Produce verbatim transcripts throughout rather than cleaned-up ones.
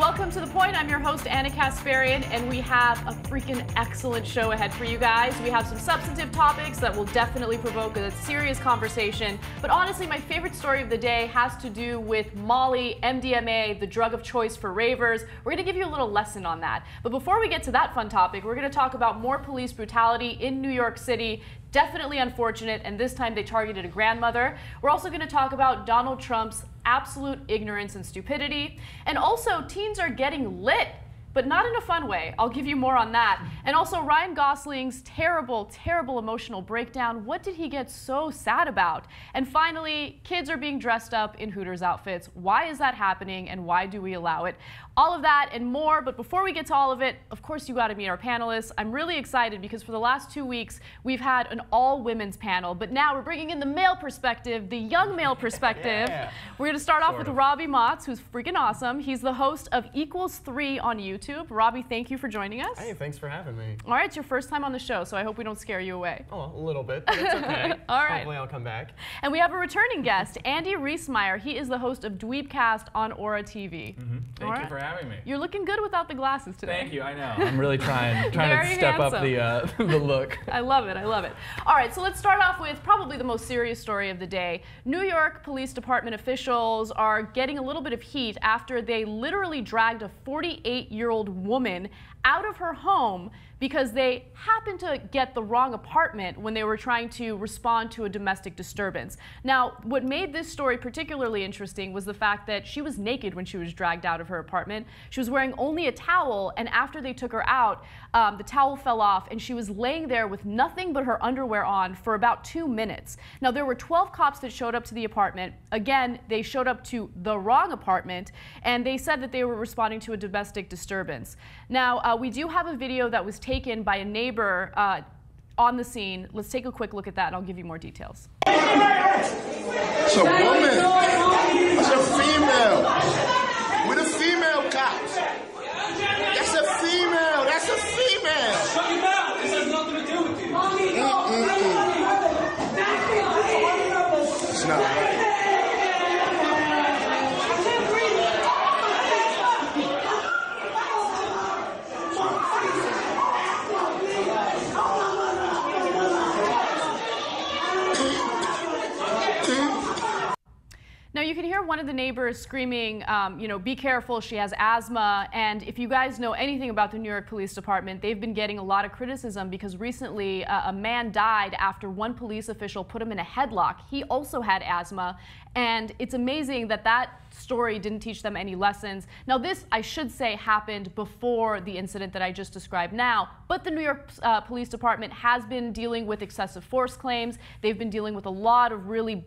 Welcome to The Point. I'm your host, Ana Kasparian, and we have a freaking excellent show ahead for you guys. We have some substantive topics that will definitely provoke a serious conversation. But honestly, my favorite story of the day has to do with Molly, M D M A, the drug of choice for ravers. We're going to give you a little lesson on that. But before we get to that fun topic, we're going to talk about more police brutality in New York City. Definitely unfortunate, and this time they targeted a grandmother. We're also going to talk about Donald Trump's absolute ignorance and stupidity. And also, teens are getting lit, but not in a fun way. I'll give you more on that. And also, Ryan Gosling's terrible, terrible emotional breakdown. What did he get so sad about? And finally, kids are being dressed up in Hooters outfits. Why is that happening, and why do we allow it? All of that and more, but before we get to all of it, of course you gotta meet our panelists. I'm really excited because for the last two weeks, we've had an all-women's panel, but now we're bringing in the male perspective, the young male perspective. Yeah. We're gonna start sort off with of. Robby Motz, who's freaking awesome. He's the host of Equals three on YouTube. YouTube. Robbie, thank you for joining us. Hey, thanks for having me. All right, it's your first time on the show, so I hope we don't scare you away. Oh, a little bit, but it's okay. All right. Hopefully I'll come back. And we have a returning guest, Andy Riesmeyer. He is the host of Dweebcast on Aura T V. Mm-hmm. Thank Aura. you for having me. You're looking good without the glasses today. Thank you, I know. I'm really trying, trying to step handsome. up the, uh, the look. I love it, I love it. All right, so let's start off with probably the most serious story of the day. New York Police Department officials are getting a little bit of heat after they literally dragged a forty-eight-year-old woman out of her home because they happened to get the wrong apartment when they were trying to respond to a domestic disturbance. Now, what made this story particularly interesting was the fact that she was naked when she was dragged out of her apartment. She was wearing only a towel, and after they took her out, um, the towel fell off, and she was laying there with nothing but her underwear on for about two minutes. Now, there were twelve cops that showed up to the apartment. Again, they showed up to the wrong apartment, and they said that they were responding to a domestic disturbance. Now, uh, we do have a video that was taken taken by a neighbor uh, on the scene. Let's take a quick look at that, and I'll give you more details. It's a woman. It's a female. We're the female cops. That's a female. That's a female. Shut your mouth. This has nothing to do with you. Mm-mm-mm. It's not right. Now, you can hear one of the neighbors screaming, um, you know, be careful, she has asthma. And if you guys know anything about the New York Police Department, they've been getting a lot of criticism because recently uh, a man died after one police official put him in a headlock. He also had asthma. And it's amazing that that story didn't teach them any lessons. Now, this, I should say, happened before the incident that I just described now. But the New York uh, Police Department has been dealing with excessive force claims. They've been dealing with a lot of really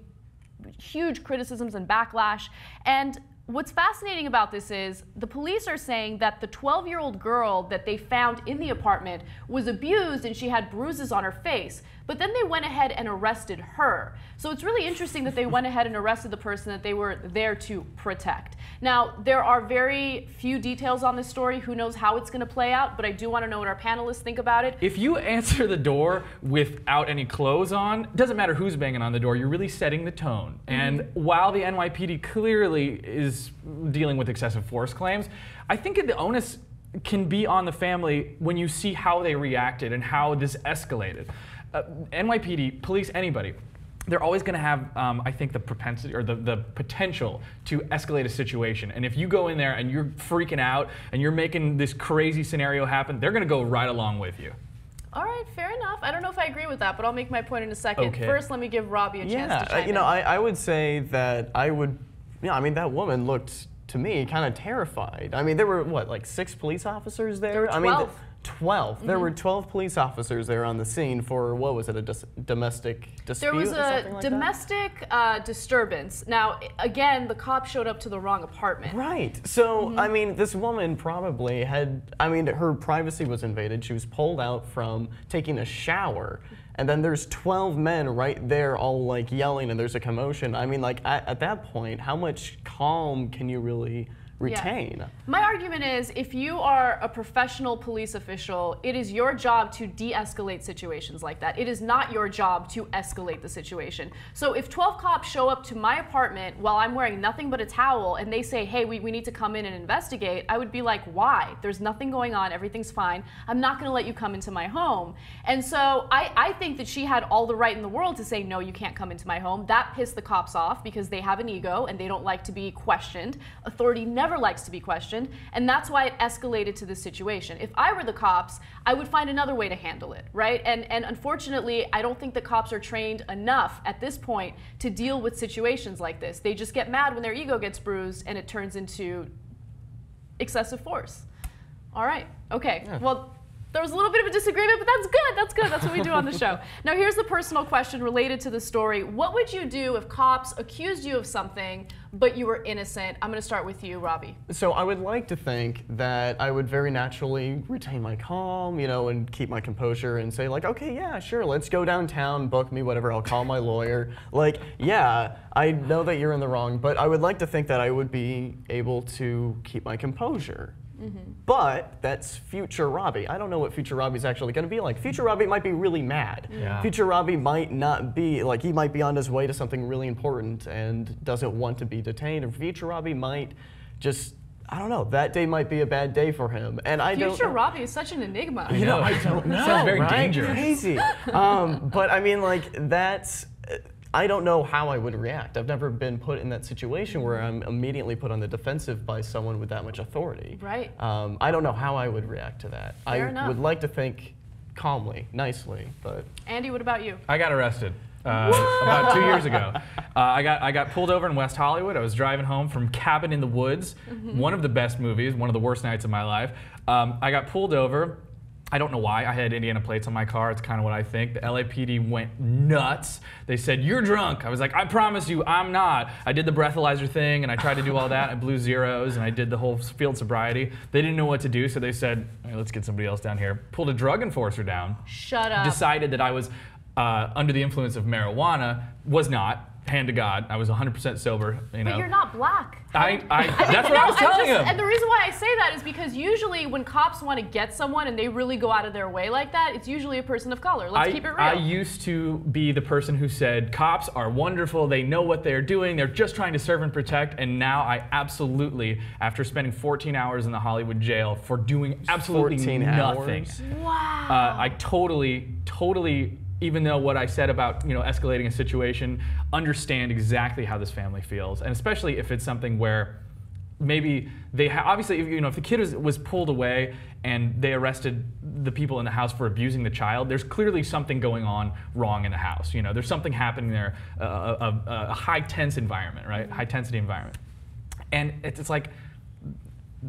huge criticisms and backlash. And what's fascinating about this is the police are saying that the twelve-year-old girl that they found in the apartment was abused and she had bruises on her face. But then they went ahead and arrested her. So it's really interesting that they went ahead and arrested the person that they were there to protect. Now, there are very few details on this story. Who knows how it's going to play out, but I do want to know what our panelists think about it. If you answer the door without any clothes on, it doesn't matter who's banging on the door, you're really setting the tone. Mm-hmm. And while the N Y P D clearly is dealing with excessive force claims, I think the onus can be on the family when you see how they reacted and how this escalated. Uh, N Y P D, police, anybody, they're always going to have, um, I think, the propensity or the, the potential to escalate a situation. And if you go in there and you're freaking out and you're making this crazy scenario happen, they're going to go right along with you. All right, fair enough. I don't know if I agree with that, but I'll make my point in a second. Okay. First, let me give Robbie a yeah, chance to chime uh, you know, in. I, I would say that I would, you know, I mean, that woman looked, to me, kind of terrified. I mean, there were, what, like six police officers there? There were twelve. I mean, twelve. Mm-hmm. There were twelve police officers there on the scene for, what was it, a dis domestic dispute? There was a like domestic uh, disturbance. Now, again, the cop showed up to the wrong apartment. Right. So, mm-hmm. I mean, this woman probably had, I mean, her privacy was invaded. She was pulled out from taking a shower. And then there's twelve men right there all like yelling and there's a commotion. I mean, like, at, at that point, how much calm can you really retain. Yeah. My argument is, if you are a professional police official, it is your job to de-escalate situations like that. It is not your job to escalate the situation. So if twelve cops show up to my apartment while I'm wearing nothing but a towel and they say, hey, we, we need to come in and investigate, I would be like, why? There's nothing going on, everything's fine. I'm not gonna let you come into my home. And so I, I think that she had all the right in the world to say, no, you can't come into my home. That pissed the cops off because they have an ego and they don't like to be questioned. Authority never likes to be questioned, and that's why it escalated to this situation. If I were the cops, I would find another way to handle it, right? And, and unfortunately, I don't think the cops are trained enough at this point to deal with situations like this. They just get mad when their ego gets bruised and it turns into excessive force. All right, okay, yeah. Well, there was a little bit of a disagreement, but that's good, that's good, that's what we do on the show. Now here's the personal question related to the story. What would you do if cops accused you of something, but you were innocent? I'm gonna start with you, Robby. So I would like to think that I would very naturally retain my calm, you know, and keep my composure and say like, okay, yeah, sure, let's go downtown, book me, whatever, I'll call my lawyer. Like, yeah, I know that you're in the wrong, but I would like to think that I would be able to keep my composure. Mm-hmm. But that's future Robby. I don't know what future Robby's actually going to be like. Future Robby might be really mad. Yeah. Future Robby might not be, like, he might be on his way to something really important and doesn't want to be detained. Or future Robby might just, I don't know, that day might be a bad day for him. And I future don't Future Robby is such an enigma. You know, I don't know. Sounds very right? dangerous. Crazy. um, but I mean, like, that's, uh, I don't know how I would react. I've never been put in that situation where I'm immediately put on the defensive by someone with that much authority. Right. Um, I don't know how I would react to that. Fair I enough. would like to think calmly, nicely, but... Andy, what about you? I got arrested uh, about two years ago. Uh, I got I got pulled over in West Hollywood. I was driving home from Cabin in the Woods, mm-hmm. one of the best movies, one of the worst nights of my life. Um, I got pulled over. I don't know why. I had Indiana plates on my car. It's kind of what I think. The L A P D went nuts. They said, you're drunk. I was like, I promise you, I'm not. I did the breathalyzer thing, and I tried to do all that. I blew zeros, and I did the whole field sobriety. They didn't know what to do, so they said, hey, let's get somebody else down here. Pulled a drug enforcer down. Shut up. Decided that I was uh, under the influence of marijuana. Was not. Hand to God, I was one hundred percent sober. You know. But you're not black. I, I, that's what I was telling him. And the reason why I say that is because usually when cops want to get someone and they really go out of their way like that, it's usually a person of color. Let's I, keep it real. I used to be the person who said, cops are wonderful, they know what they're doing, they're just trying to serve and protect, and now I absolutely, after spending fourteen hours in the Hollywood jail for doing absolutely nothing. Hours. Wow. Uh, I totally, totally... even though what I said about, you know, escalating a situation, understand exactly how this family feels, and especially if it's something where maybe they ha obviously, you know, if the kid was, was pulled away and they arrested the people in the house for abusing the child, there's clearly something going on wrong in the house. You know, there's something happening there, uh, a, a high tense environment, right? High intensity environment, and it's, it's like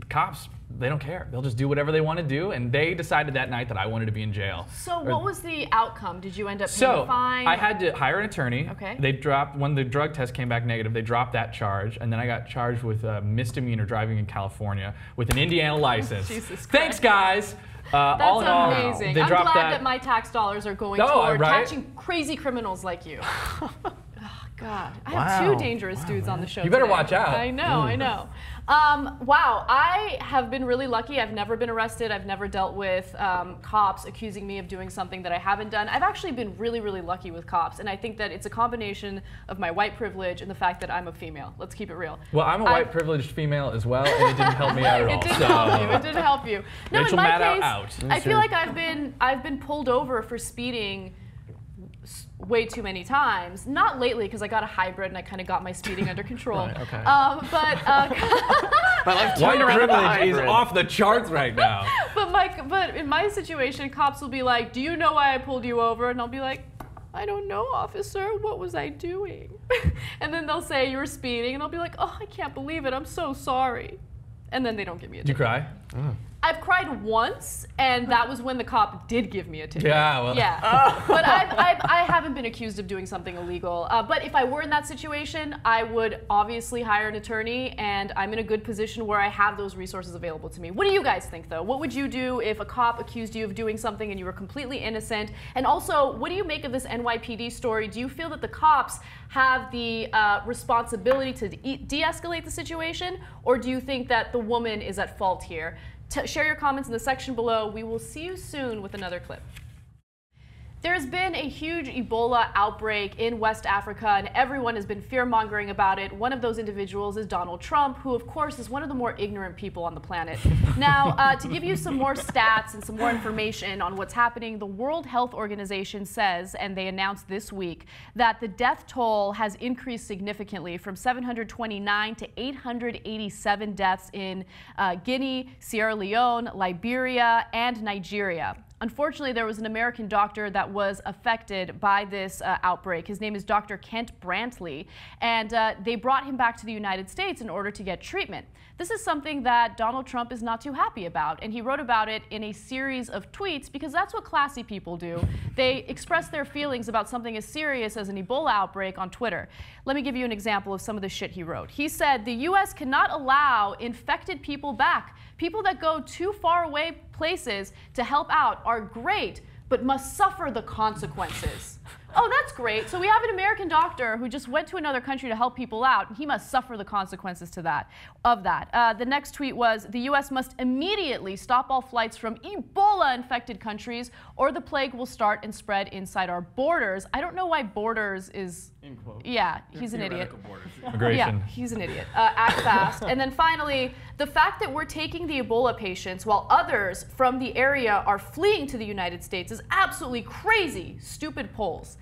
the cops. They don't care. They'll just do whatever they want to do, and they decided that night that I wanted to be in jail. So or, what was the outcome? Did you end up paying a fine? So I had to hire an attorney. Okay. They dropped, when the drug test came back negative, they dropped that charge, and then I got charged with a misdemeanor driving in California with an Indiana license. Jesus Christ. Thanks, guys. Uh, That's all in all, amazing. They I'm glad that. that my tax dollars are going oh, toward right? catching crazy criminals like you. God, I wow. have two dangerous wow, dudes man. on the show You better today. watch out. I know, mm. I know. Um, wow, I have been really lucky. I've never been arrested. I've never dealt with um, cops accusing me of doing something that I haven't done. I've actually been really, really lucky with cops, and I think that it's a combination of my white privilege and the fact that I'm a female. Let's keep it real. Well, I'm a white I've... privileged female as well, and it didn't help me out at all. It didn't so. help you. It didn't help you. No, Rachel in my Maddow case, out. I feel like I've been I've been pulled over for speeding way too many times. Not lately, because I got a hybrid and I kind of got my speeding under control. Right, okay. Um, but uh, white privilege is off the charts right now. But my, but in my situation, cops will be like, "Do you know why I pulled you over?" And I'll be like, "I don't know, officer. What was I doing?" And then they'll say, "You were speeding," and I'll be like, "Oh, I can't believe it. I'm so sorry." and then they don't give me a ticket. Do you cry? Oh. I've cried once, and that was when the cop did give me a ticket. Yeah, well. Yeah. Oh. But I've, I've, I haven't been accused of doing something illegal. Uh, but if I were in that situation, I would obviously hire an attorney, and I'm in a good position where I have those resources available to me. What do you guys think, though? What would you do if a cop accused you of doing something and you were completely innocent? And also, what do you make of this N Y P D story? Do you feel that the cops have the uh, responsibility to de-escalate the situation, or do you think that the woman is at fault here? T- share your comments in the section below. We will see you soon with another clip. There's been a huge Ebola outbreak in West Africa, and everyone has been fear-mongering about it. One of those individuals is Donald Trump, who, of course, is one of the more ignorant people on the planet. Now, uh, to give you some more stats and some more information on what's happening, the World Health Organization says, and they announced this week, that the death toll has increased significantly from seven hundred twenty-nine to eight hundred eighty-seven deaths in uh, Guinea, Sierra Leone, Liberia, and Nigeria. Unfortunately, there was an American doctor that was affected by this uh, outbreak. His name is Doctor Kent Brantley, and uh, they brought him back to the United States in order to get treatment. This is something that Donald Trump is not too happy about, and he wrote about it in a series of tweets because that's what classy people do. They express their feelings about something as serious as an Ebola outbreak on Twitter. Let me give you an example of some of the shit he wrote. He said, "The U S cannot allow infected people back. People that go too far away places to help out are great, but must suffer the consequences." Oh, that's great. So we have an American doctor who just went to another country to help people out, and he must suffer the consequences to that, of that. Uh, the next tweet was, "The U S must immediately stop all flights from Ebola-infected countries, or the plague will start and spread inside our borders." I don't know why borders is... In quotes. Yeah, he's an idiot. Migration. Yeah, he's an idiot. Uh, act fast. And then finally, the fact that we're taking the Ebola patients while others from the area are fleeing to the United States is absolutely crazy. Stupid polls.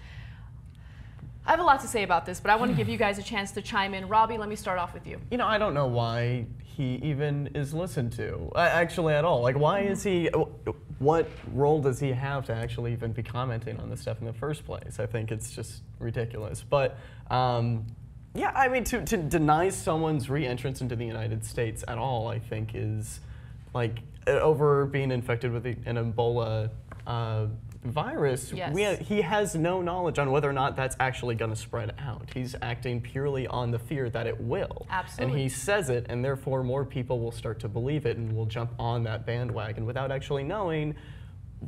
I have a lot to say about this, but I want to give you guys a chance to chime in. Robby, let me start off with you. You know, I don't know why he even is listened to, uh, actually at all. Like, why is he, what role does he have to actually even be commenting on this stuff in the first place? I think it's just ridiculous. But, um, yeah, I mean, to, to deny someone's re-entrance into the United States at all, I think is, like, over being infected with the, an Ebola uh, virus, yes. we ha he has no knowledge on whether or not that's actually going to spread out. He's acting purely on the fear that it will. Absolutely. And he says it, and therefore more people will start to believe it and will jump on that bandwagon without actually knowing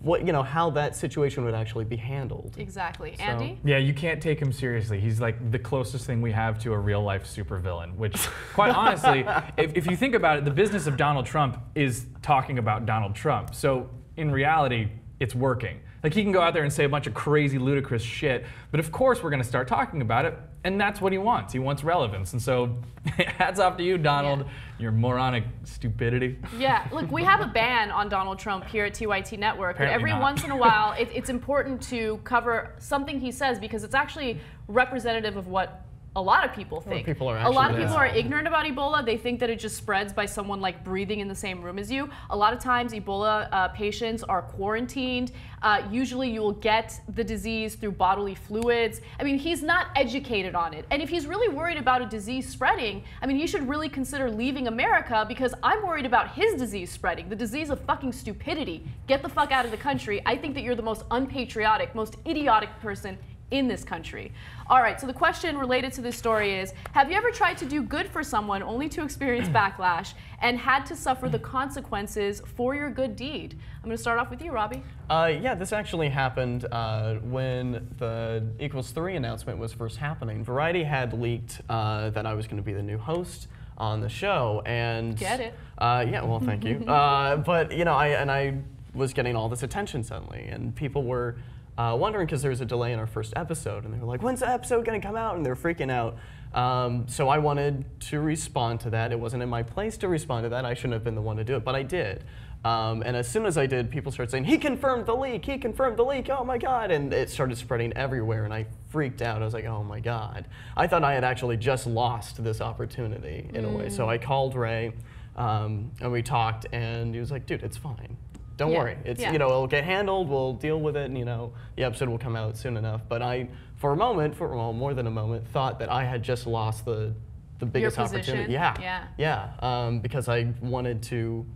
what, you know, how that situation would actually be handled. Exactly. So, Andy? Yeah, you can't take him seriously. He's like the closest thing we have to a real-life supervillain, which, quite honestly, if, if you think about it, the business of Donald Trump is talking about Donald Trump. So, in reality, it's working. Like, he can go out there and say a bunch of crazy, ludicrous shit, but of course we're going to start talking about it, and that's what he wants. He wants relevance, and so hats off to you, Donald, yeah. your moronic stupidity. Yeah, look, we have a ban on Donald Trump here at T Y T Network, but every not. once in a while it, it's important to cover something he says because it's actually representative of what a lot of people think. People are a lot of people are ignorant about Ebola. They think that it just spreads by someone like breathing in the same room as you. A lot of times Ebola uh, patients are quarantined. Uh, usually you will get the disease through bodily fluids. I mean, he's not educated on it. And if he's really worried about a disease spreading, I mean, he should really consider leaving America because I'm worried about his disease spreading, the disease of fucking stupidity. Get the fuck out of the country. I think that you're the most unpatriotic, most idiotic person in this country. All right, so the question related to this story is, have you ever tried to do good for someone only to experience backlash and had to suffer the consequences for your good deed? I'm going to start off with you, Robby. Uh, yeah, this actually happened uh, when the Equals three announcement was first happening. Variety had leaked uh, that I was going to be the new host on the show. And Get it. Uh, yeah, well, thank you. uh, but, you know, I, and I was getting all this attention suddenly, and people were Uh, wondering because there was a delay in our first episode, and they were like, when's the episode going to come out? And they're freaking out. Um, so I wanted to respond to that. It wasn't in my place to respond to that. I shouldn't have been the one to do it, but I did. Um, and as soon as I did, people started saying, he confirmed the leak, he confirmed the leak, oh my God. And it started spreading everywhere, and I freaked out. I was like, oh my God. I thought I had actually just lost this opportunity in mm. a way. So I called Ray, um, and we talked, and he was like, dude, it's fine. Don't yeah. worry, it's yeah. you know, it'll get handled, we'll deal with it, and you know, the episode will come out soon enough. But I, for a moment, for well, more than a moment, thought that I had just lost the the biggest opportunity. Yeah, yeah, yeah. Um, because I wanted to,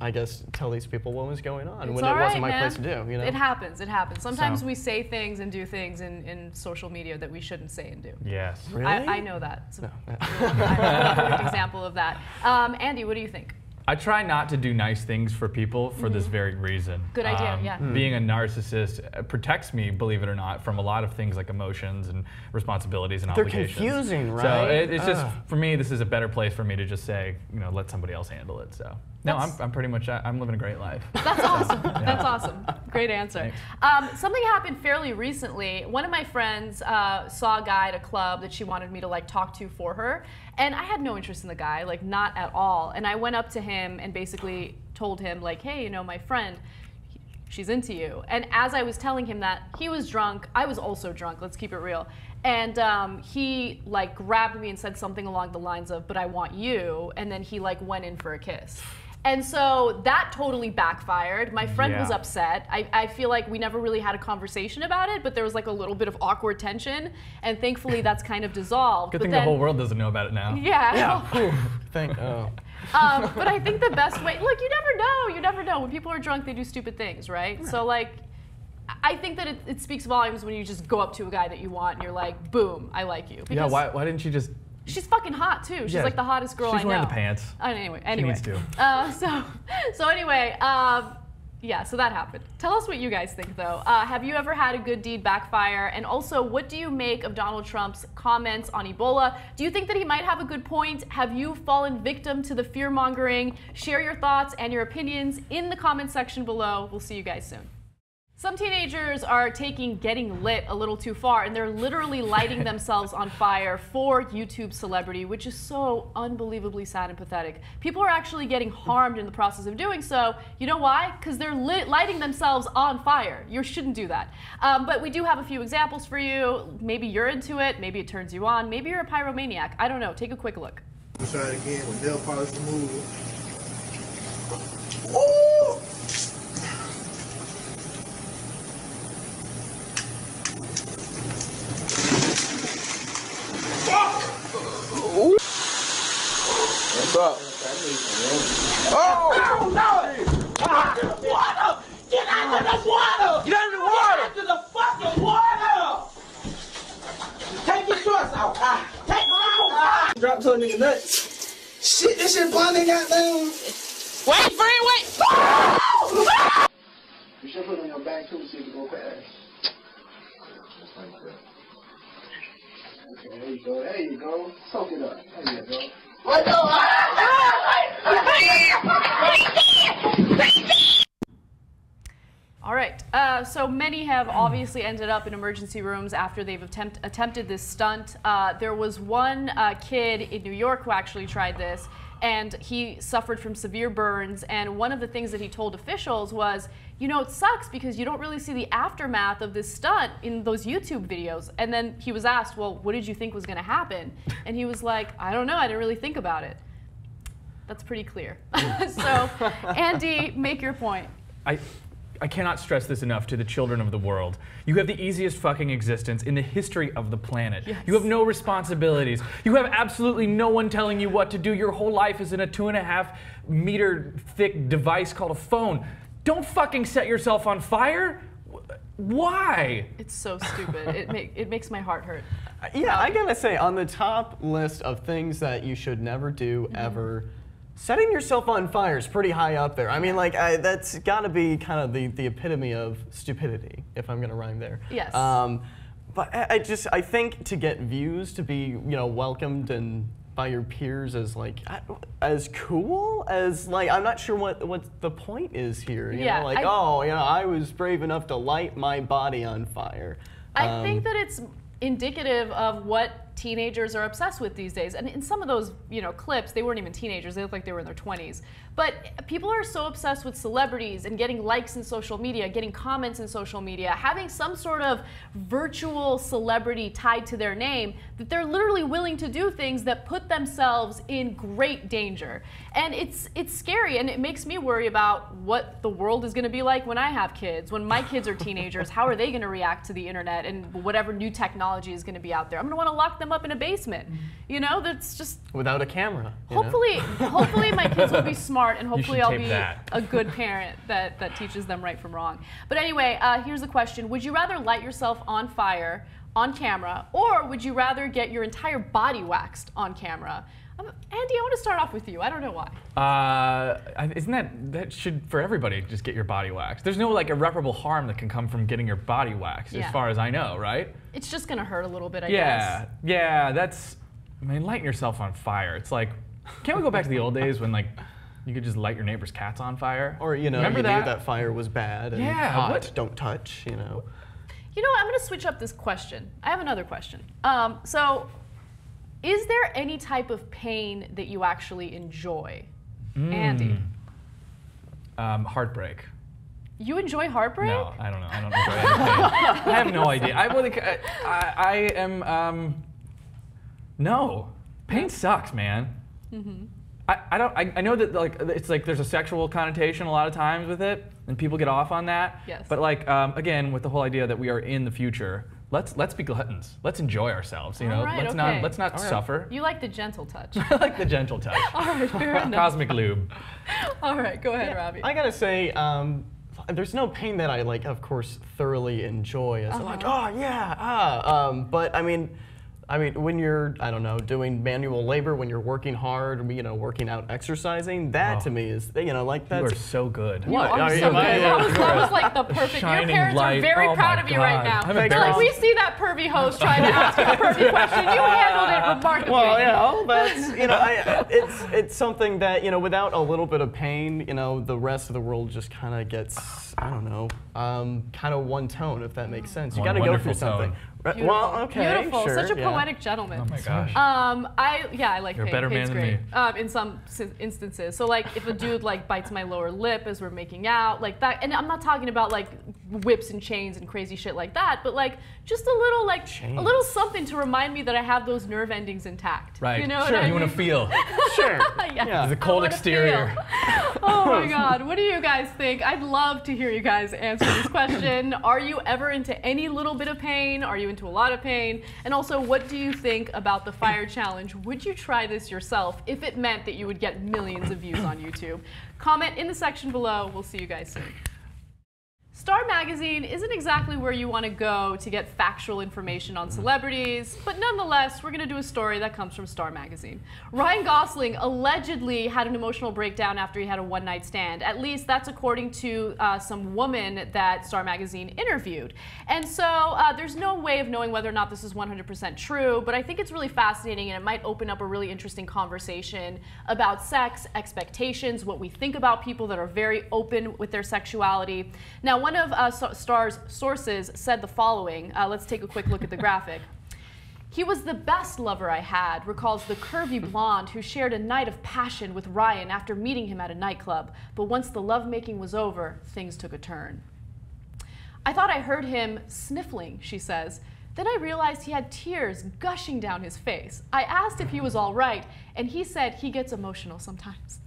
I guess, tell these people what was going on it's when it right, wasn't my man. place to do. You know, it happens. It happens. Sometimes so. we say things and do things in, in social media that we shouldn't say and do. Yes, really. I, I know that. It's no. a, I'm a good example of that. Um, Andy, what do you think? I try not to do nice things for people for mm-hmm. this very reason. Good idea, um, yeah. Mm. Being a narcissist protects me, believe it or not, from a lot of things like emotions and responsibilities and They're obligations. They're confusing, right? So it, it's Ugh. just, for me, this is a better place for me to just say, you know, let somebody else handle it. So no, I'm, I'm pretty much, I'm living a great life. That's awesome. Yeah. That's awesome. Great answer. Um, something happened fairly recently. One of my friends uh, saw a guy at a club that she wanted me to like talk to for her. And I had no interest in the guy, like not at all. And I went up to him and basically told him like, hey, you know, my friend, she's into you. And as I was telling him that, he was drunk. I was also drunk. Let's keep it real. And um, he like grabbed me and said something along the lines of, but I want you. And then he like went in for a kiss. And so that totally backfired. My friend yeah. was upset. I, I feel like we never really had a conversation about it, but there was like a little bit of awkward tension. And thankfully that's kind of dissolved. Good but thing then, the whole world doesn't know about it now. Yeah. yeah. Ooh, thank oh. um, but I think the best way, look, you never know, you never know. When people are drunk, they do stupid things, right? right. So like, I think that it, it speaks volumes when you just go up to a guy that you want and you're like, boom, I like you. Because yeah, why, why didn't you just... She's fucking hot too. She's yeah, like the hottest girl I know. She's wearing the pants. Uh, anyway, anyway. She needs to. Uh, so, so anyway, um, yeah. So that happened. Tell us what you guys think, though. Uh, have you ever had a good deed backfire? And also, what do you make of Donald Trump's comments on Ebola? Do you think that he might have a good point? Have you fallen victim to the fear-mongering? Share your thoughts and your opinions in the comment section below. We'll see you guys soon. Some teenagers are taking getting lit a little too far, and they're literally lighting themselves on fire for YouTube celebrity, which is so unbelievably sad and pathetic. People are actually getting harmed in the process of doing so. You know why? Because they're lit lighting themselves on fire. You shouldn't do that. Um, but we do have a few examples for you. Maybe you're into it. Maybe it turns you on. Maybe you're a pyromaniac. I don't know. Take a quick look. Let's try it again with nail polish removal. Ooh! What's up? Oh! No! Ah. Get out of the water! Get out of the water! Get out of the water! Get out of the fucking water! Take your shorts out! Ah. Take them out! Ah. Drop to a nigga nuts. Shit, this shit blinding out now. Wait for it, wait! Oh. Ah. You should put it on your back too so you can go fast. Just like that. Okay, there you go, there you go. Soak it up. There you go. What the? All right, uh, so many have obviously ended up in emergency rooms after they've attempt attempted this stunt. Uh, there was one uh, kid in New York who actually tried this, and he suffered from severe burns. And one of the things that he told officials was, you know, it sucks because you don't really see the aftermath of this stunt in those YouTube videos. And then he was asked, well, what did you think was going to happen? And he was like, I don't know. I didn't really think about it. That's pretty clear. So, Andy, make your point. I I cannot stress this enough to the children of the world. You have the easiest fucking existence in the history of the planet. Yes. You have no responsibilities. You have absolutely no one telling you what to do. Your whole life is in a two and a half meter thick device called a phone. Don't fucking set yourself on fire. Why? It's so stupid. It, make, it makes my heart hurt. Yeah, I gotta say, on the top list of things that you should never do, mm-hmm. ever, setting yourself on fire is pretty high up there. I mean, like, I, that's gotta be kind of the, the epitome of stupidity, if I'm gonna rhyme there. Yes. Um, but I, I just, I think to get views, to be, you know, welcomed and by your peers as like as cool as like I'm not sure what what the point is here. You yeah, know, like I, oh, you know, I was brave enough to light my body on fire. I um, think that it's indicative of what teenagers are obsessed with these days. And in some of those, you know, clips, they weren't even teenagers. They looked like they were in their twenties. But people are so obsessed with celebrities and getting likes in social media, getting comments in social media, having some sort of virtual celebrity tied to their name that they're literally willing to do things that put themselves in great danger. And it's it's scary, and it makes me worry about what the world is going to be like when I have kids. When my kids are teenagers, how are they going to react to the internet and whatever new technology is going to be out there? I'm going to want to lock them them up in a basement. You know, that's just without a camera. Hopefully, hopefully my kids will be smart, and hopefully I'll be that. a good parent that that teaches them right from wrong. But anyway, uh, here's the question: would you rather light yourself on fire on camera, or would you rather get your entire body waxed on camera? Um, Andy, I want to start off with you. I don't know why. Uh, isn't that, that should, for everybody, just get your body waxed. There's no like irreparable harm that can come from getting your body waxed, yeah. as far as I know, right? It's just going to hurt a little bit, I yeah. guess. Yeah, yeah, that's, I mean, lighting yourself on fire. It's like, can't we go back to the old days when like, you could just light your neighbor's cats on fire? Or, you know, Remember you that? knew that fire was bad and yeah, hot, what? don't touch, you know. You know what, I'm going to switch up this question. I have another question. Um, so, is there any type of pain that you actually enjoy? Mm. Andy? Um, heartbreak. You enjoy heartbreak? No, I don't know. I don't enjoy anything. I have no idea. I, really, I, I am, um, no. Pain sucks, man. Mm-hmm. I, I, don't, I, I know that like, it's like there's a sexual connotation a lot of times with it, and people get off on that. Yes. But like, um, again, with the whole idea that we are in the future, let's let's be gluttons. Let's enjoy ourselves. You All know, right, let's okay. not let's not All suffer. Right. You like the gentle touch. I like the gentle touch. All right, fair enough. Cosmic lube. All right, go ahead, yeah, Robby. I gotta say, um, there's no pain that I like. Of course, thoroughly enjoy. It's uh-huh. like, oh yeah, ah. Um, but I mean. I mean, when you're, I don't know, doing manual labor, when you're working hard, you know, working out, exercising, that oh. to me is, you know, like that's... You are so good. What? You are so good. That was, that was like the perfect... Your parents light. are very oh proud of you God. right now. Like, like, we see that pervy host trying to ask you a pervy question. You handled it remarkably. Well, you know, that's, you know, I, it's, it's something that, you know, without a little bit of pain, you know, the rest of the world just kind of gets, I don't know, um, kind of one tone, if that makes sense. One you got to go through something. Tone. Beautiful. Well, okay, Beautiful. Sure, such a poetic yeah. gentleman. Oh my gosh. Um, I yeah, I like. You're pain. a better Pain's man great. than me. Um, in some instances, so like if a dude like bites my lower lip as we're making out, like that, and I'm not talking about like whips and chains and crazy shit like that, but like just a little like chains. a little something to remind me that I have those nerve endings intact. Right. You know sure. What I mean? You want to feel. sure. yeah. yeah. The cold exterior. Oh my God. What do you guys think? I'd love to hear you guys answer this question. Are you ever into any little bit of pain? Are you into a lot of pain? And also, what do you think about the fire challenge? Would you try this yourself if it meant that you would get millions of views on YouTube? Comment in the section below. We'll see you guys soon. Star Magazine isn't exactly where you want to go to get factual information on celebrities, but nonetheless, we're going to do a story that comes from Star Magazine. Ryan Gosling allegedly had an emotional breakdown after he had a one-night stand. At least that's according to uh, some woman that Star Magazine interviewed. And so uh, there's no way of knowing whether or not this is one hundred percent true, but I think it's really fascinating and it might open up a really interesting conversation about sex, expectations, what we think about people that are very open with their sexuality. Now, one One of uh, Star's sources said the following. Uh, let's take a quick look at the graphic. He was the best lover I had, recalls the curvy blonde who shared a night of passion with Ryan after meeting him at a nightclub. But once the lovemaking was over, things took a turn. I thought I heard him sniffling, she says. Then I realized he had tears gushing down his face. I asked if he was all right, and he said he gets emotional sometimes.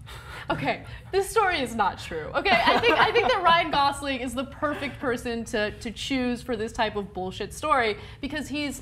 Okay, this story is not true. Okay, I think I think that Ryan Gosling is the perfect person to to choose for this type of bullshit story because he's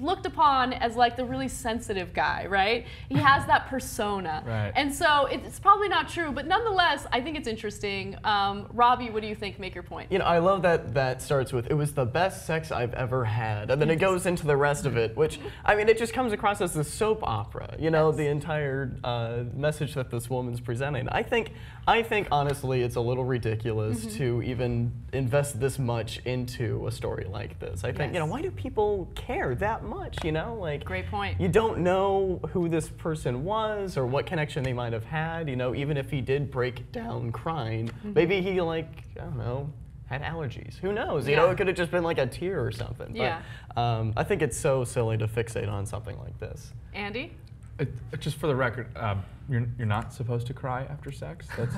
looked upon as like the really sensitive guy, right? He has that persona, right. And so it's probably not true, but nonetheless, I think it's interesting. Um, Robby, what do you think? Make your point. You know, I love that that starts with, it was the best sex I've ever had, and then it goes into the rest of it, which, I mean, it just comes across as a soap opera, you know, yes. the entire uh, message that this woman's presenting. I think, I think honestly, it's a little ridiculous mm-hmm. to even invest this much into a story like this. I think, yes. you know, why do people care that much? much, you know, like great point. You don't know who this person was or what connection they might have had, you know, even if he did break down crying, mm-hmm. maybe he like, I don't know, had allergies. Who knows? You yeah. know, it could have just been like a tear or something. Yeah. But um, I think it's so silly to fixate on something like this. Andy? It, just for the record, um, you're, you're not supposed to cry after sex? That's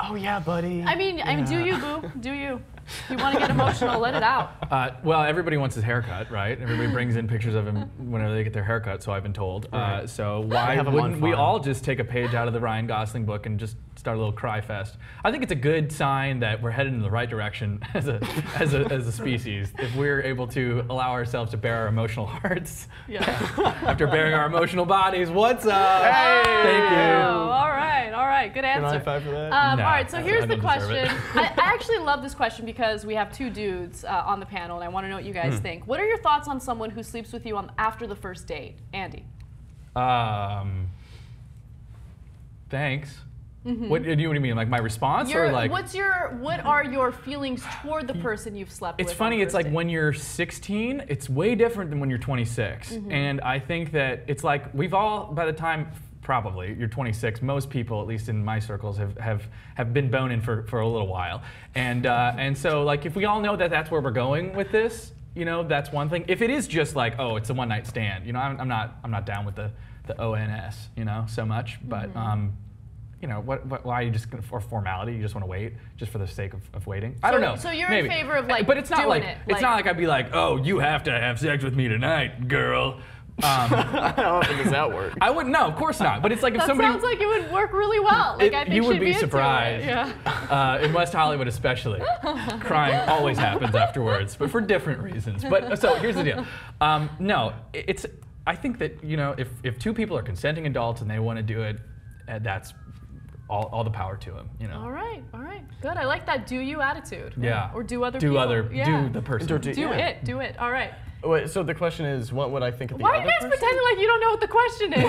Oh yeah, buddy. I mean, yeah. I mean, do you, boo? Do you? If you want to get emotional? Let it out. Uh, well, everybody wants his haircut, right? Everybody brings in pictures of him whenever they get their haircut. So I've been told. Right. Uh, so why wouldn't we all just take a page out of the Ryan Gosling book and just start a little cry fest? I think it's a good sign that we're headed in the right direction as a as a as a species. If we're able to allow ourselves to bear our emotional hearts, yeah. After bearing our emotional bodies, what's up? Hey, oh, thank you. All right, all right, good answer. Can I fight for that? Um, no, all right, so here's the question. I, I actually love this question because we have two dudes uh, on the panel, and I want to know what you guys hmm. think. What are your thoughts on someone who sleeps with you on after the first date, Andy? Um. Thanks. Mm-hmm. What do you, what do you mean? Like my response, your, or like what's your what are your feelings toward the person you've slept with? It's funny. It's like when you're sixteen, it's way different than when you're twenty-six. Mm-hmm. And I think that it's like we've all by the time probably you're twenty-six. Most people, at least in my circles, have have have been boning for for a little while. And uh, and so like if we all know that that's where we're going with this, you know, that's one thing. If it is just like oh, it's a one night stand, you know, I'm, I'm not I'm not down with the the O N S, you know, so much, but. Mm-hmm. um, You know, what, what, why are you just gonna, for formality? You just want to wait, just for the sake of, of waiting. So, I don't know. So you're maybe. in favor of like, but it's not doing like it, it's like, not like I'd be like, oh, you have to have sex with me tonight, girl. Um, I don't think it's that works. I wouldn't. No, of course not. But it's like if that somebody sounds like it would work really well. Like it, I think you would be, be surprised. Yeah. Uh, in West Hollywood, especially, crying always happens afterwards, but for different reasons. But so here's the deal. Um, no, it, it's. I think that you know, if if two people are consenting adults and they want to do it, uh, that's. All, all the power to him, you know. All right, all right, good. I like that. Do you attitude? Yeah. Or do other. Do people. other. Yeah. Do the person. Do, do, do yeah. it. Do it. All right. Wait, so the question is, what would I think of the Why other Why are you guys person? pretending like you don't know what the question is?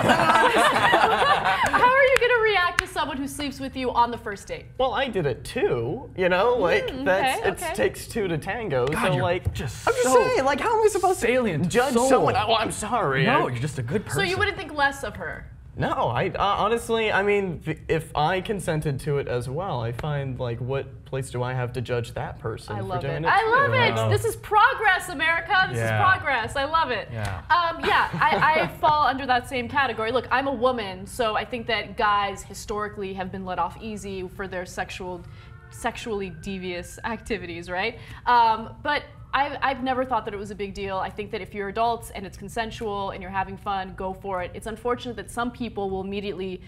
How are you gonna react to someone who sleeps with you on the first date? Well, I did it too, you know, like mm, okay, that's okay. It takes two to tango. God, so you're like, just I'm so just saying, like, how am I supposed salient to judge soul. someone? I, well, I'm sorry. No, I, you're just a good person. So you wouldn't think less of her. No, I uh, honestly, I mean, if I consented to it as well, I find like, what place do I have to judge that person I love for doing it? it I love it. Wow. This is progress, America. This yeah. is progress. I love it. Yeah, um, yeah I, I fall under that same category. Look, I'm a woman, so I think that guys historically have been let off easy for their sexual, sexually devious activities, right? Um, but. I've, I've never thought that it was a big deal. I think that if you're adults and it's consensual and you're having fun, go for it. It's unfortunate that some people will immediately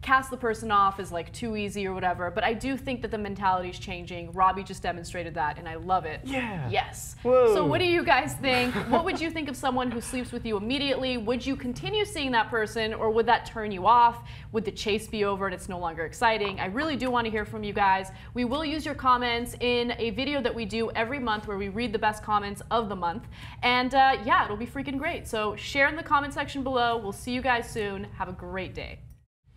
cast the person off as like too easy or whatever, but I do think that the mentality is changing. Robby just demonstrated that and I love it. Yeah. Yes. Whoa. So what do you guys think? What would you think of someone who sleeps with you immediately? Would you continue seeing that person or would that turn you off? Would the chase be over and it's no longer exciting? I really do want to hear from you guys. We will use your comments in a video that we do every month where we read the best comments of the month. And uh, yeah, it'll be freaking great. So share in the comment section below. We'll see you guys soon. Have a great day.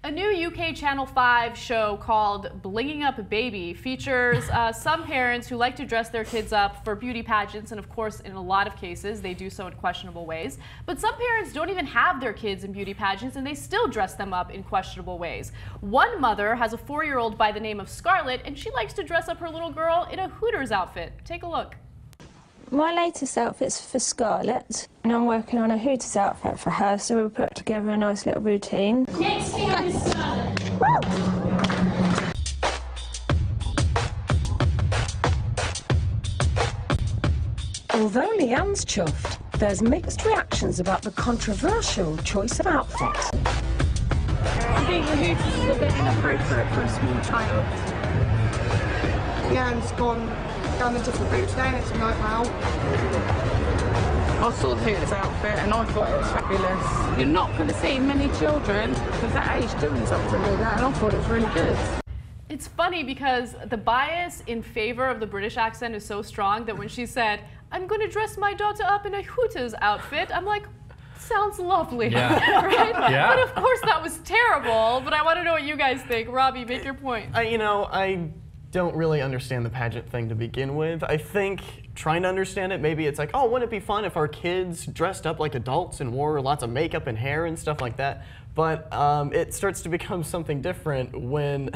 A new U K Channel five show called Blinging Up a Baby features uh, some parents who like to dress their kids up for beauty pageants, and of course, in a lot of cases, they do so in questionable ways. But some parents don't even have their kids in beauty pageants, and they still dress them up in questionable ways. One mother has a four-year-old by the name of Scarlett, and she likes to dress up her little girl in a Hooters outfit. Take a look. My latest outfit's for Scarlett, and I'm working on a Hooters outfit for her, so we'll put together a nice little routine. Next thing is Scarlett. Although Leanne's chuffed, there's mixed reactions about the controversial choice of outfit. I think the Hooters is a bit inappropriate for a small child. Leanne's gone. Down a different route today and it's a night out. I saw the Hooters outfit and I thought it was fabulous. You're not going to see many children because that age doing something like that, and I thought it was really good. It's funny because the bias in favour of the British accent is so strong that when she said, I'm going to dress my daughter up in a Hooters outfit, I'm like, sounds lovely, yeah. right? Yeah. But of course that was terrible, but I want to know what you guys think. Robby, make your point. I, you know, I... don't really understand the pageant thing to begin with. I think trying to understand it, maybe it's like, oh, wouldn't it be fun if our kids dressed up like adults and wore lots of makeup and hair and stuff like that? But um, it starts to become something different when,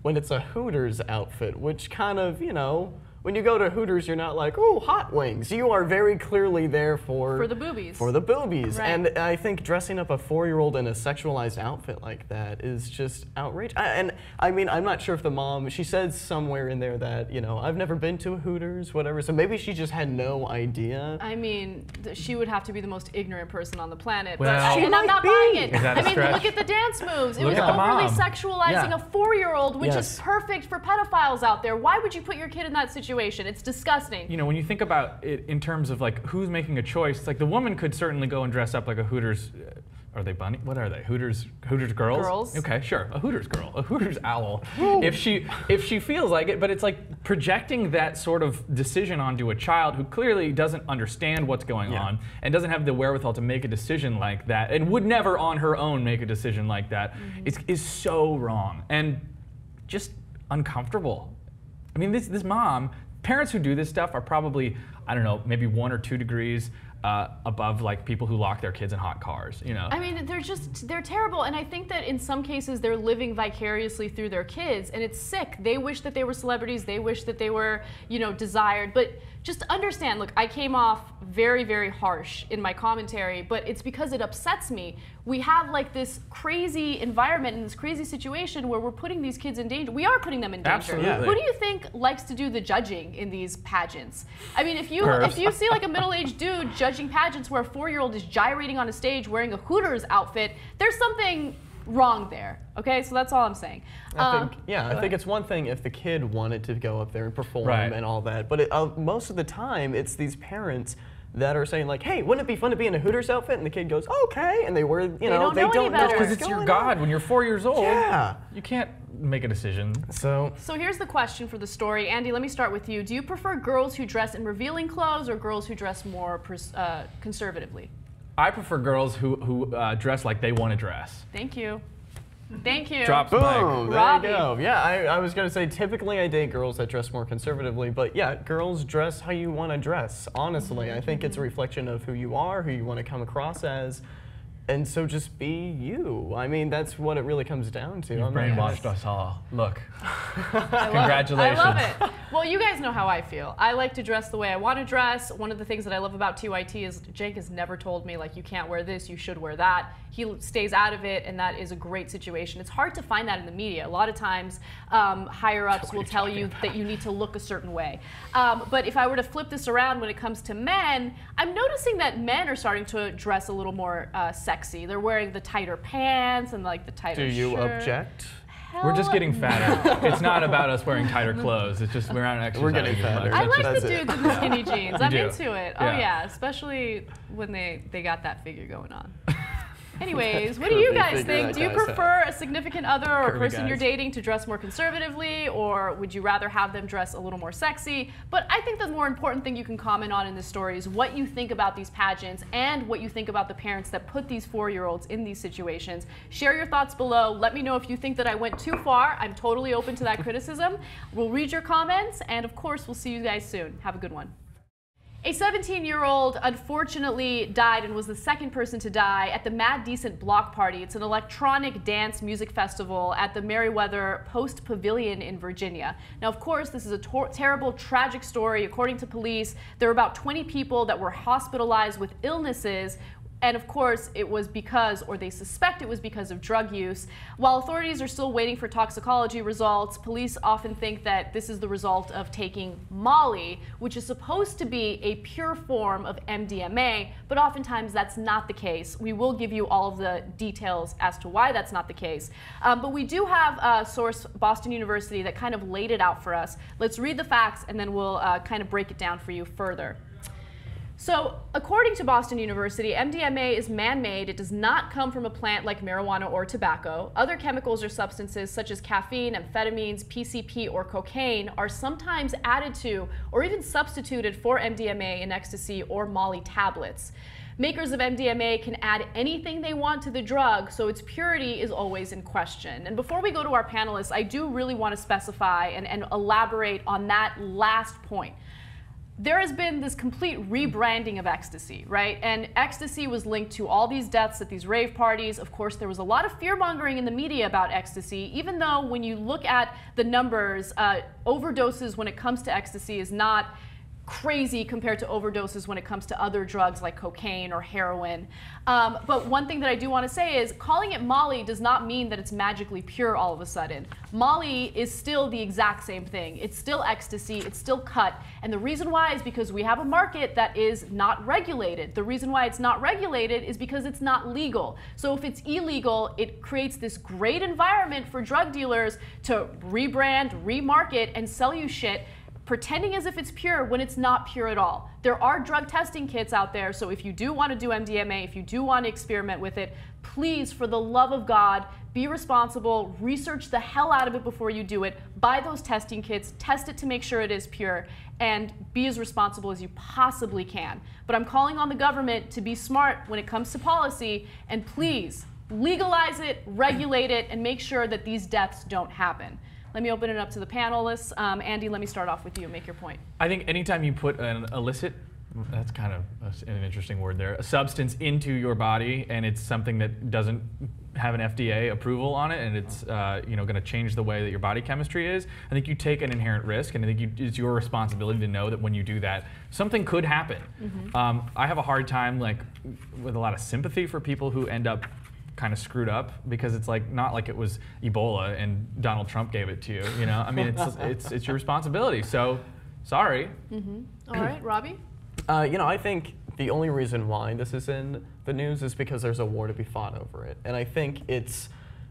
when it's a Hooters outfit, which kind of, you know, when you go to Hooters, you're not like, oh, hot wings. You are very clearly there for... For the boobies. For the boobies. Right. And I think dressing up a four-year-old in a sexualized outfit like that is just outrageous. I, and, I mean, I'm not sure if the mom... She says somewhere in there that, you know, I've never been to a Hooters, whatever, so maybe she just had no idea. I mean, she would have to be the most ignorant person on the planet. Well, but, and I'm not be. buying it. Is that I mean, stretch? Look at the dance moves. It look was overly mom. sexualizing yeah. a four-year-old, which yes. is perfect for pedophiles out there. Why would you put your kid in that situation? It's disgusting. You know, when you think about it in terms of like who's making a choice, like the woman could certainly go and dress up like a Hooters. Are they bunny? What are they? Hooters? Hooters girls? Girls. Okay, sure. A Hooters girl. A Hooters owl. Ooh. If she if she feels like it, but it's like projecting that sort of decision onto a child who clearly doesn't understand what's going yeah. on and doesn't have the wherewithal to make a decision like that and would never on her own make a decision like that mm-hmm. is is so wrong and just uncomfortable. I mean, this this mom, parents who do this stuff are probably, I don't know, maybe one or two degrees Uh, above like people who lock their kids in hot cars, you know. I mean, they're just, they're terrible, and I think that in some cases they're living vicariously through their kids, and it's sick. They wish that they were celebrities, they wish that they were, you know, desired, but just understand, look, I came off very, very harsh in my commentary, but it's because it upsets me. We have like this crazy environment and this crazy situation where we're putting these kids in danger. We are putting them in danger. Absolutely. Who do you think likes to do the judging in these pageants? I mean, if you Perf. if you see like a middle-aged dude judging pageants where a four-year-old is gyrating on a stage wearing a Hooters outfit, there's something wrong there. Okay, so that's all I'm saying. I um, think, yeah, I think it's one thing if the kid wanted to go up there and perform right. and all that, but it, uh, most of the time it's these parents that are saying like, hey, wouldn't it be fun to be in a Hooters outfit? And the kid goes, okay, and they were, you they know, don't they know don't know. Because it's your God on. When you're four years old. Yeah. You can't make a decision. So So here's the question for the story. Andy, let me start with you. Do you prefer girls who dress in revealing clothes or girls who dress more uh, conservatively? I prefer girls who, who uh, dress like they want to dress. Thank you. Thank you. Drops Boom, mic. There Robby. You go. Yeah, I, I was going to say, typically I date girls that dress more conservatively, but yeah, girls dress how you want to dress, honestly. I think it's a reflection of who you are, who you want to come across as, and so just be you. I mean, that's what it really comes down to. You brainwashed us all. Look. I Congratulations. Love I love it. Well, you guys know how I feel. I like to dress the way I want to dress. One of the things that I love about T Y T is Jake has never told me, like, you can't wear this, you should wear that. He stays out of it, and that is a great situation. It's hard to find that in the media. A lot of times, um, higher-ups will tell you about? that you need to look a certain way. Um, but if I were to flip this around when it comes to men, I'm noticing that men are starting to dress a little more uh, sexy. They're wearing the tighter pants and, like, the tighter shirt. Do you object? Hell We're just getting fatter. No. It's not about us wearing tighter clothes. It's just we're not exercising. We're getting fatter. I like That's the dudes in the skinny jeans. I'm into it. Yeah. Oh yeah, especially when they they got that figure going on. Anyways, what do you guys think? Do you prefer a significant other or a person you're dating to dress more conservatively, or would you rather have them dress a little more sexy? But I think the more important thing you can comment on in this story is what you think about these pageants and what you think about the parents that put these four-year-olds in these situations. Share your thoughts below. Let me know if you think that I went too far. I'm totally open to that criticism. We'll read your comments, and of course, we'll see you guys soon. Have a good one. A seventeen-year-old unfortunately died and was the second person to die at the Mad Decent Block Party. It's an electronic dance music festival at the Meriwether Post Pavilion in Virginia. Now, of course, this is a terrible, tragic story. According to police, there were about twenty people that were hospitalized with illnesses. And of course, it was because, or they suspect it was because of drug use. While authorities are still waiting for toxicology results, police often think that this is the result of taking Molly, which is supposed to be a pure form of M D M A, but oftentimes that's not the case. We will give you all of the details as to why that's not the case. Um, but we do have a source, Boston University, that kind of laid it out for us. Let's read the facts and then we'll uh, kind of break it down for you further. So, according to Boston University, M D M A is man-made. It does not come from a plant like marijuana or tobacco. Other chemicals or substances such as caffeine, amphetamines, P C P, or cocaine are sometimes added to or even substituted for M D M A in ecstasy or Molly tablets. Makers of M D M A can add anything they want to the drug, so its purity is always in question. And before we go to our panelists, I do really want to specify and, and elaborate on that last point. there has been this complete rebranding of ecstasy, right? And ecstasy was linked to all these deaths at these rave parties. Of course, there was a lot of fear-mongering in the media about ecstasy, even though when you look at the numbers, uh, overdoses when it comes to ecstasy is not crazy compared to overdoses when it comes to other drugs like cocaine or heroin. Um, but one thing that I do want to say is calling it Molly does not mean that it's magically pure all of a sudden. Molly is still the exact same thing. It's still ecstasy, it's still cut, and the reason why is because we have a market that is not regulated. The reason why it's not regulated is because it's not legal. So if it's illegal, it creates this great environment for drug dealers to rebrand, remarket, and sell you shit, pretending as if it's pure when it's not pure at all. There are drug testing kits out there, so if you do want to do M D M A, if you do want to experiment with it, please, for the love of God, be responsible, research the hell out of it before you do it, buy those testing kits, test it to make sure it is pure, and be as responsible as you possibly can. But I'm calling on the government to be smart when it comes to policy, and please, legalize it, regulate it, and make sure that these deaths don't happen. Let me open it up to the panelists. Um, Andy, let me start off with you. Make your point. I think anytime you put an illicit, that's kind of a, an interesting word there, a substance into your body, and it's something that doesn't have an F D A approval on it, and it's uh, you know going to change the way that your body chemistry is, I think you take an inherent risk, and I think you, it's your responsibility to know that when you do that, something could happen. Mm-hmm. um, I have a hard time like with a lot of sympathy for people who end up kind of screwed up, because it's like not like it was Ebola and Donald Trump gave it to you. You know, I mean, it's it's it's your responsibility. So, sorry. Mm-hmm. All right, Robbie. Uh, you know, I think the only reason why this is in the news is because there's a war to be fought over it, and I think it's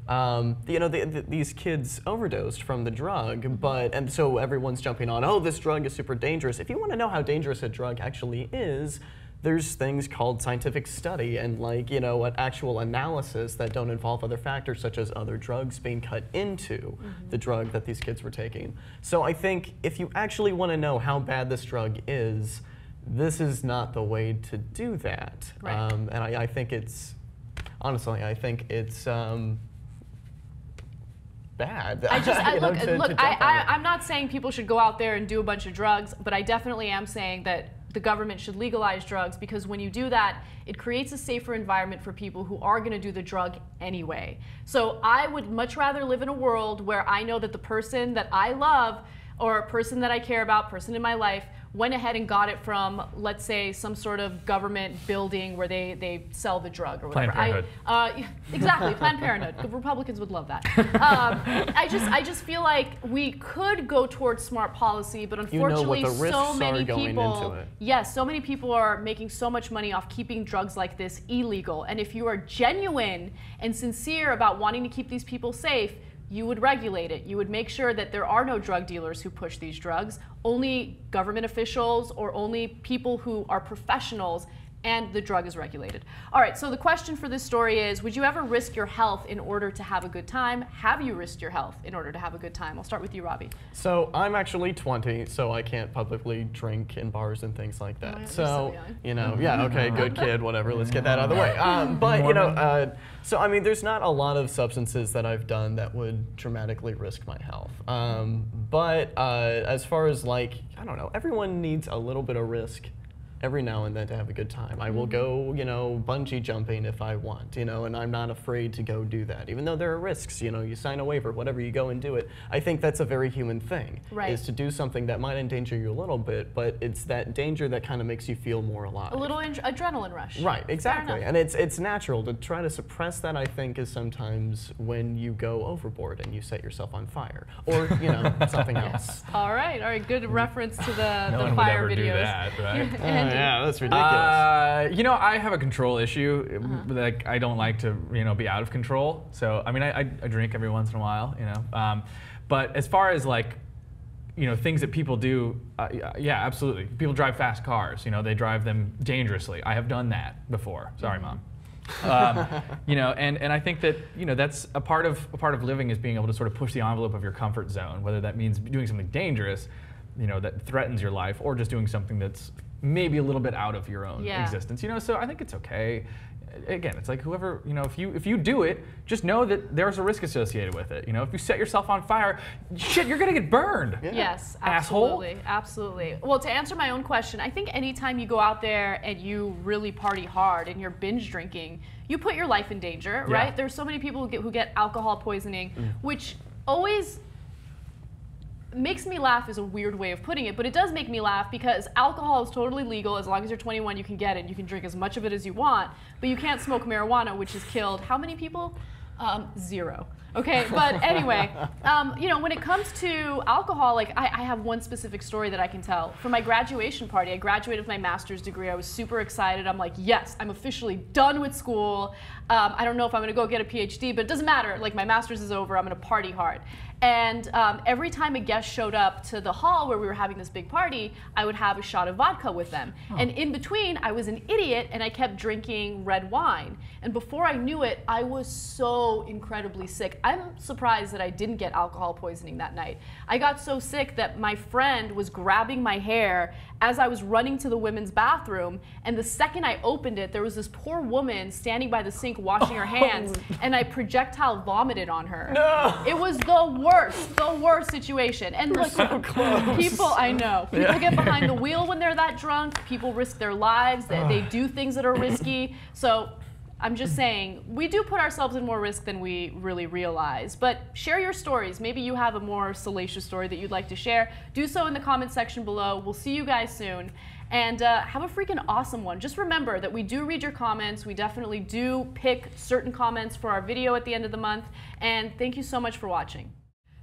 um, you know the, the, these kids overdosed from the drug, but and so everyone's jumping on. Oh, this drug is super dangerous. If you want to know how dangerous a drug actually is, there's things called scientific study and like, you know, an actual analysis that don't involve other factors such as other drugs being cut into mm-hmm. the drug that these kids were taking. So I think if you actually want to know how bad this drug is, this is not the way to do that. Right. Um, and I, I think it's, honestly, I think it's, um, bad. I just I, look. Know, to, look, to I, I, I'm not saying people should go out there and do a bunch of drugs, but I definitely am saying that the government should legalize drugs, because when you do that, it creates a safer environment for people who are going to do the drug anyway. So I would much rather live in a world where I know that the person that I love, or a person that I care about, person in my life, went ahead and got it from, let's say, some sort of government building where they, they sell the drug or whatever. Planned Parenthood. I, uh, exactly, Planned Parenthood. The Republicans would love that. Um, I just I just feel like we could go towards smart policy, but unfortunately, you know what the risks so many are going people, into it. Yes, so many people are making so much money off keeping drugs like this illegal. And if you are genuine and sincere about wanting to keep these people safe, you would regulate it. You would make sure that there are no drug dealers who push these drugs, only government officials or only people who are professionals, and the drug is regulated. All right, so the question for this story is, would you ever risk your health in order to have a good time? Have you risked your health in order to have a good time? I'll start with you, Robbie. So I'm actually twenty, so I can't publicly drink in bars and things like that. Oh, yeah, so, so young. You know, yeah, okay, good kid, whatever, let's get that out of the way. Um, but, you know, uh, so I mean, there's not a lot of substances that I've done that would dramatically risk my health. Um, but uh, as far as like, I don't know, everyone needs a little bit of risk every now and then to have a good time. I will go, you know, bungee jumping if I want, you know, and I'm not afraid to go do that. Even though there are risks, you know, you sign a waiver, whatever, you go and do it. I think that's a very human thing, right, is to do something that might endanger you a little bit, but it's that danger that kind of makes you feel more alive. A little adrenaline rush. Right, exactly. And it's it's natural to try to suppress that, I think, is sometimes when you go overboard and you set yourself on fire or, you know, something else. All right, all right, good reference to the, no the fire videos. No one would ever do that, right? and Yeah, that's ridiculous. Uh, you know, I have a control issue. Uh-huh. Like, I don't like to, you know, be out of control. So, I mean, I, I drink every once in a while, you know. Um, but as far as like, you know, things that people do, uh, yeah, absolutely. People drive fast cars. You know, they drive them dangerously. I have done that before. Sorry, Mom. um, you know, and, and I think that, you know, that's a part of a part of living is being able to sort of push the envelope of your comfort zone, whether that means doing something dangerous, you know, that threatens your life, or just doing something that's maybe a little bit out of your own yeah. existence, you know. So I think it's okay. again, it's like whoever, you know, if you if you do it, just know that there's a risk associated with it. You know, if you set yourself on fire, shit, you're gonna get burned. Yeah. Yes, absolutely, asshole. Absolutely. Well, to answer my own question, I think anytime you go out there and you really party hard and you're binge drinking, you put your life in danger, yeah. right? There's so many people who get who get alcohol poisoning, mm. which always makes me laugh is a weird way of putting it, but it does make me laugh because alcohol is totally legal. As long as you're twenty-one, you can get it. You can drink as much of it as you want, but you can't smoke marijuana, which has killed how many people? Um, zero. Okay, but anyway, um, you know, when it comes to alcohol, like I, I have one specific story that I can tell. For my graduation party, I graduated with my master's degree. I was super excited. I'm like, yes, I'm officially done with school. Um, I don't know if I'm gonna go get a P H D, but it doesn't matter. Like, my master's is over. I'm gonna party hard. And um, every time a guest showed up to the hall where we were having this big party, I would have a shot of vodka with them. Huh. And in between, I was an idiot and I kept drinking red wine. And before I knew it, I was so incredibly sick. I'm surprised that I didn't get alcohol poisoning that night. I got so sick that my friend was grabbing my hair as I was running to the women's bathroom, and the second I opened it, there was this poor woman standing by the sink washing her hands, and I projectile vomited on her. No! It was the worst, the worst situation. And We're like, so close. people, I know, people yeah. get behind the wheel when they're that drunk, people risk their lives, they, they do things that are risky. So I'm just saying, we do put ourselves in more risk than we really realize. But share your stories. Maybe you have a more salacious story that you'd like to share. Do so in the comment section below. We'll see you guys soon. And uh, have a freaking awesome one. Just remember that we do read your comments. We definitely do pick certain comments for our video at the end of the month. And thank you so much for watching.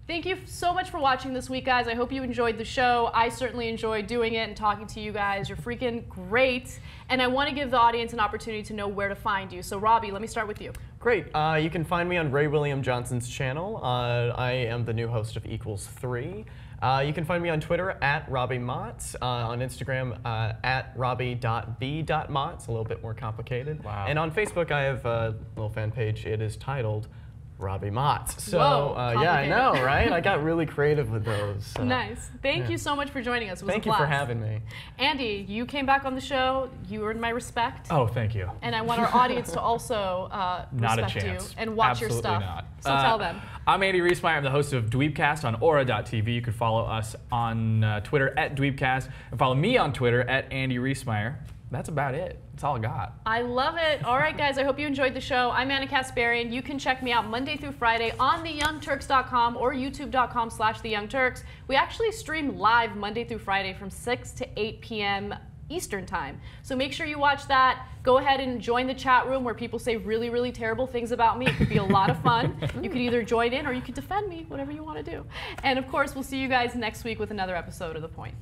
Thank you so much for watching this week, guys. I hope you enjoyed the show. I certainly enjoyed doing it and talking to you guys. You're freaking great. And I want to give the audience an opportunity to know where to find you. So, Robby, let me start with you. Great. Uh, you can find me on Ray William Johnson's channel. Uh, I am the new host of Equals three. Uh, you can find me on Twitter at Robby Motz, uh, on Instagram uh, at Robby dot B dot Motz, a little bit more complicated. Wow. And on Facebook, I have a little fan page. It is titled Robby Motz. So Whoa, uh, yeah, I know, right? I got really creative with those. So. Nice. Thank yeah. you so much for joining us. It was thank a blast. you for having me. Andy, you came back on the show. You earned my respect. Oh, thank you. And I want our audience to also uh, not respect a chance. you and watch Absolutely your stuff. Not. So uh, tell them. I'm Andy Riesmeyer. I'm the host of Dweebcast on Aura dot T V. You can follow us on uh, Twitter at Dweebcast and follow me on Twitter at Andy Riesmeyer. That's about it. That's all I got. I love it. All right, guys. I hope you enjoyed the show. I'm Ana Kasparian. You can check me out Monday through Friday on the young turks dot com or youtube dot com slash the young turks. We actually stream live Monday through Friday from six to eight P M Eastern time. So make sure you watch that. Go ahead and join the chat room where people say really, really terrible things about me. It could be a lot of fun. You could either join in or you could defend me, whatever you want to do. And, of course, we'll see you guys next week with another episode of The Point.